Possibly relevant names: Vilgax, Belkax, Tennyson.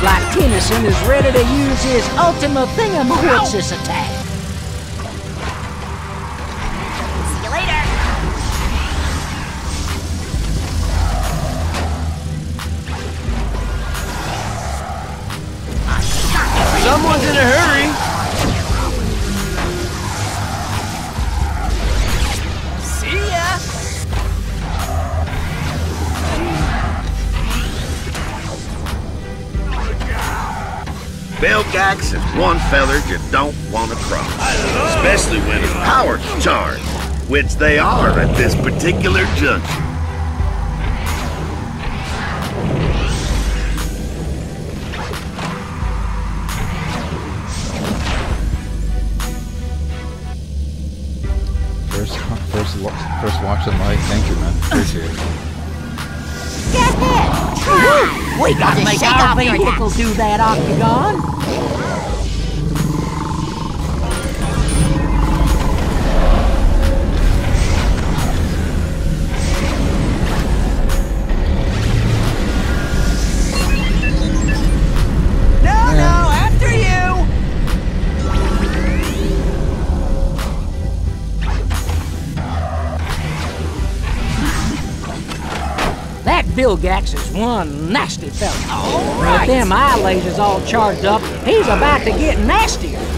right. Tennyson is ready to use his ultimate thingamawitz this attack. See you later. Someone's in a hurry. Belkax is one feather you don't want to cross, especially when his power's charged, which they are at this particular junction. First watch and light. Thank you, man. Appreciate it. Get hit! Try! We gotta make our vehicle do that, Octagon! No, after you! That Vilgax is one nasty fella. All right. With them eye lasers all charged up, he's about to get nastier.